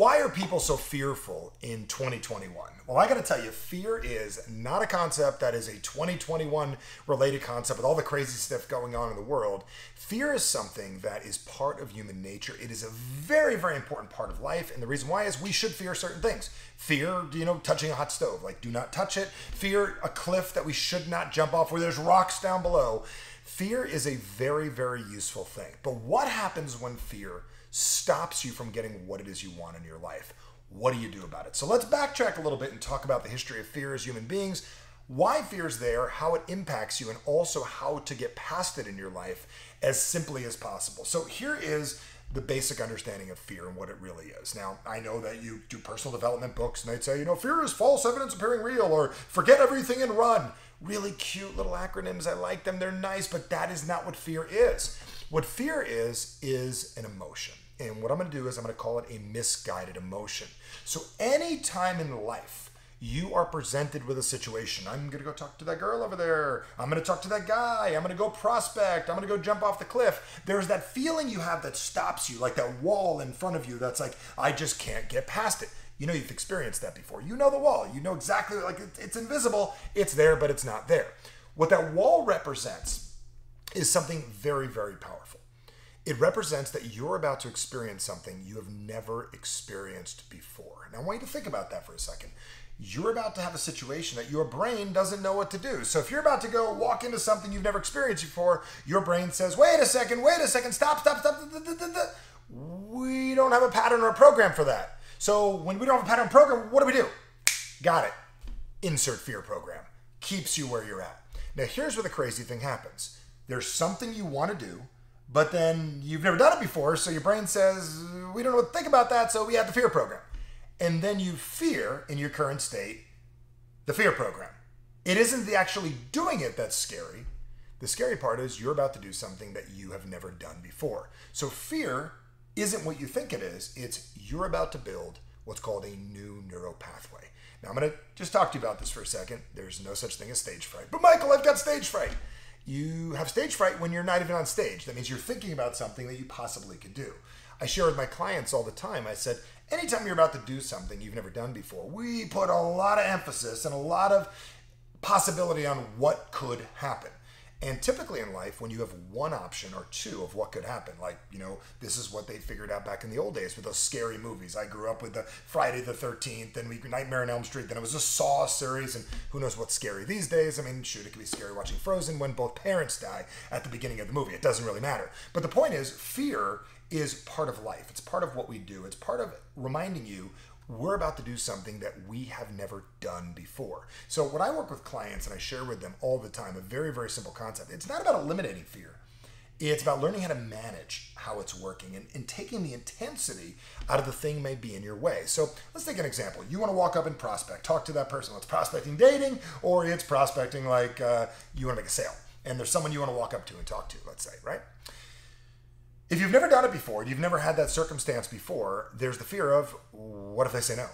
Why are people so fearful in 2021? Well, I got to tell you, fear is not a concept that is a 2021 related concept with all the crazy stuff going on in the world. Fear is something that is part of human nature. It is a very, very important part of life. And the reason why is we should fear certain things. Fear, you know, touching a hot stove, like do not touch it. Fear a cliff that we should not jump off where there's rocks down below. Fear is a very, very useful thing. But what happens when fear stops you from getting what it is you want in your life? What do you do about it? So let's backtrack a little bit and talk about the history of fear as human beings, why fear is there, how it impacts you, and also how to get past it in your life as simply as possible. So here is the basic understanding of fear and what it really is. Now, I know that you do personal development books and they'd say, you know, fear is false evidence appearing real, or forget everything and run. Really cute little acronyms. I like them. They're nice, but that is not what fear is. What fear is an emotion. And what I'm going to do is I'm going to call it a misguided emotion. So any time in life you are presented with a situation, I'm going to go talk to that girl over there, I'm going to talk to that guy, I'm going to go prospect, I'm going to go jump off the cliff, there's that feeling you have that stops you, like that wall in front of you that's like, I just can't get past it. You know, you've experienced that before. You know the wall. You know exactly, like it's invisible. It's there, but it's not there. What that wall represents is something very, very powerful. It represents that you're about to experience something you have never experienced before. Now, I want you to think about that for a second. You're about to have a situation that your brain doesn't know what to do. So if you're about to go walk into something you've never experienced before, your brain says, wait a second, stop. We don't have a pattern or a program for that. So when we don't have a pattern program, what do we do? Got it. Insert fear program. Keeps you where you're at. Now, here's where the crazy thing happens. There's something you want to do, but then you've never done it before, so your brain says, we don't know what to think about that, so we have the fear program. And then you fear, in your current state, the fear program. It isn't the actually doing it that's scary. The scary part is you're about to do something that you have never done before. So fear isn't what you think it is. It's you're about to build what's called a new neural pathway. Now, I'm going to just talk to you about this for a second. There's no such thing as stage fright. But Michael, I've got stage fright. You have stage fright when you're not even on stage. That means you're thinking about something that you possibly could do. I share with my clients all the time. I said, anytime you're about to do something you've never done before, we put a lot of emphasis and a lot of possibility on what could happen. And typically in life, when you have one option or two of what could happen, like, you know, this is what they figured out back in the old days with those scary movies. I grew up with the Friday the 13th and Nightmare on Elm Street. Then it was a Saw series, and who knows what's scary these days. I mean, shoot, it could be scary watching Frozen when both parents die at the beginning of the movie. It doesn't really matter. But the point is, fear is part of life. It's part of what we do. It's part of reminding you we're about to do something that we have never done before. So when I work with clients and I share with them all the time a very, very simple concept, it's not about eliminating fear. It's about learning how to manage how it's working and taking the intensity out of the thing may be in your way. So let's take an example. You want to walk up and prospect, talk to that person. It's prospecting dating, or it's prospecting like you want to make a sale. And there's someone you want to walk up to and talk to, let's say, right? If you've never done it before, you've never had that circumstance before, there's the fear of, what if they say no?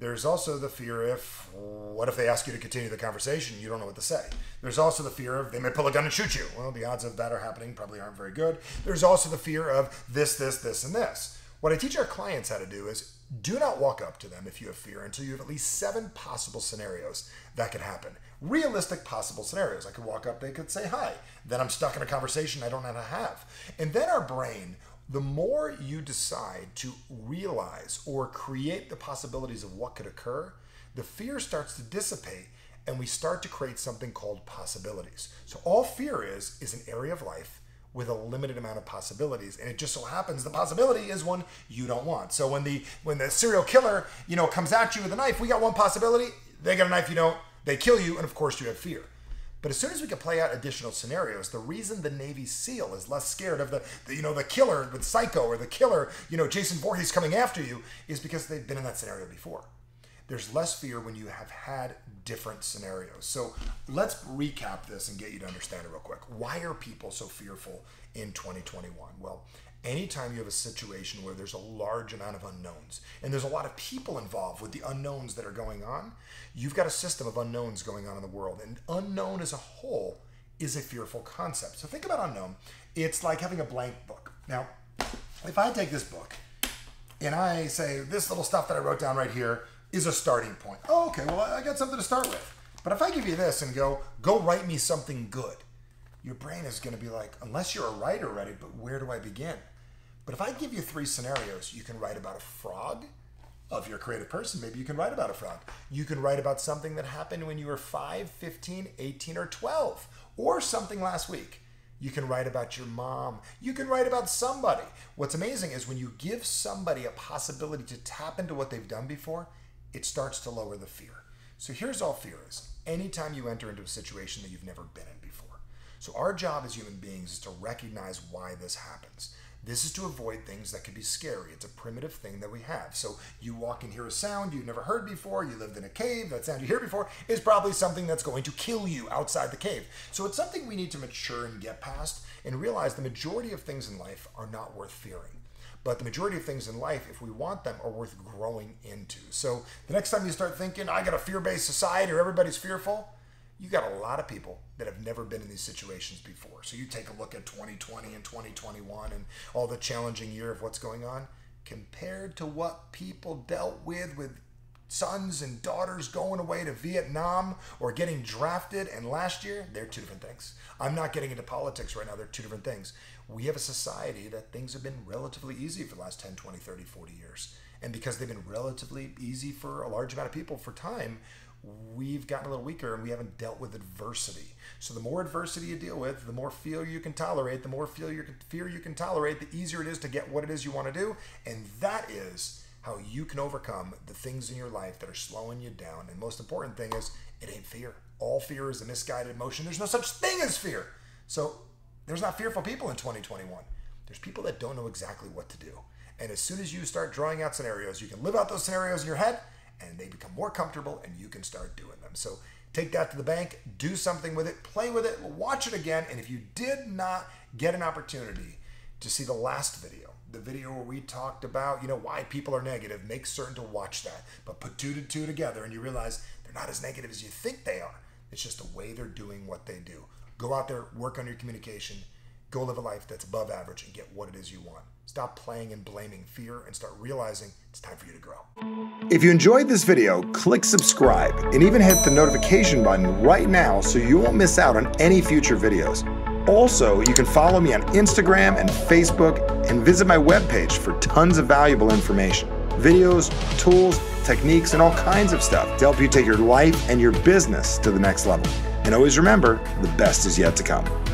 There's also the fear if, what if they ask you to continue the conversation and you don't know what to say? There's also the fear of, they may pull a gun and shoot you. Well, the odds of that are happening probably aren't very good. There's also the fear of this, this, and this. What I teach our clients how to do is, do not walk up to them if you have fear until you have at least 7 possible scenarios that could happen. Realistic possible scenarios. I could walk up, they could say hi. Then I'm stuck in a conversation I don't know how to have. And then our brain, the more you decide to realize or create the possibilities of what could occur, the fear starts to dissipate and we start to create something called possibilities. So all fear is an area of life with a limited amount of possibilities, and it just so happens the possibility is one you don't want. So when the serial killer, you know, comes at you with a knife, we got one possibility, they got a knife you don't, they kill you, and of course you have fear. But as soon as we can play out additional scenarios, the reason the Navy SEAL is less scared of the killer with Psycho, or the killer, you know, Jason Voorhees coming after you, is because they've been in that scenario before. There's less fear when you have had different scenarios. So let's recap this and get you to understand it real quick. Why are people so fearful in 2021? Well, anytime you have a situation where there's a large amount of unknowns and there's a lot of people involved with the unknowns that are going on, you've got a system of unknowns going on in the world. And unknown as a whole is a fearful concept. So think about unknown. It's like having a blank book. Now, if I take this book and I say this little stuff that I wrote down right here is a starting point. Oh, okay, well, I got something to start with. But if I give you this and go write me something good, your brain is going to be like, unless you're a writer already, but where do I begin? But if I give you three scenarios, you can write about a frog. If you're a creative person, maybe you can write about a frog. You can write about something that happened when you were 5, 15, 18, or 12, or something last week. You can write about your mom. You can write about somebody. What's amazing is when you give somebody a possibility to tap into what they've done before, it starts to lower the fear. So here's all fear is. Anytime you enter into a situation that you've never been in before. So our job as human beings is to recognize why this happens. This is to avoid things that could be scary. It's a primitive thing that we have. So you walk and hear a sound you've never heard before, you lived in a cave, that sound you hear before is probably something that's going to kill you outside the cave. So it's something we need to mature and get past and realize the majority of things in life are not worth fearing. But the majority of things in life, if we want them, are worth growing into. So the next time you start thinking, I got a fear-based society or everybody's fearful, you got a lot of people that have never been in these situations before. So you take a look at 2020 and 2021 and all the challenging year of what's going on compared to what people dealt with sons and daughters going away to Vietnam or getting drafted. And last year, they're two different things. I'm not getting into politics right now. They're two different things. We have a society that things have been relatively easy for the last 10, 20, 30, 40 years. And because they've been relatively easy for a large amount of people for time, we've gotten a little weaker and we haven't dealt with adversity. So the more adversity you deal with, the more fear you can tolerate, the more fear you can tolerate, the easier it is to get what it is you want to do. And that is how you can overcome the things in your life that are slowing you down. And most important thing is, it ain't fear. All fear is a misguided emotion. There's no such thing as fear. So there's not fearful people in 2021. There's people that don't know exactly what to do. And as soon as you start drawing out scenarios, you can live out those scenarios in your head and they become more comfortable and you can start doing them. So take that to the bank, do something with it, play with it, watch it again. And if you did not get an opportunity to see the last video, the video where we talked about, why people are negative, make certain to watch that. But put two to two together and you realize they're not as negative as you think they are. It's just the way they're doing what they do. Go out there, work on your communication, go live a life that's above average and get what it is you want. Stop playing and blaming fear and start realizing it's time for you to grow. If you enjoyed this video, click subscribe and even hit the notification button right now so you won't miss out on any future videos. Also, you can follow me on Instagram and Facebook and visit my webpage for tons of valuable information. Videos, tools, techniques, and all kinds of stuff to help you take your life and your business to the next level. And always remember, the best is yet to come.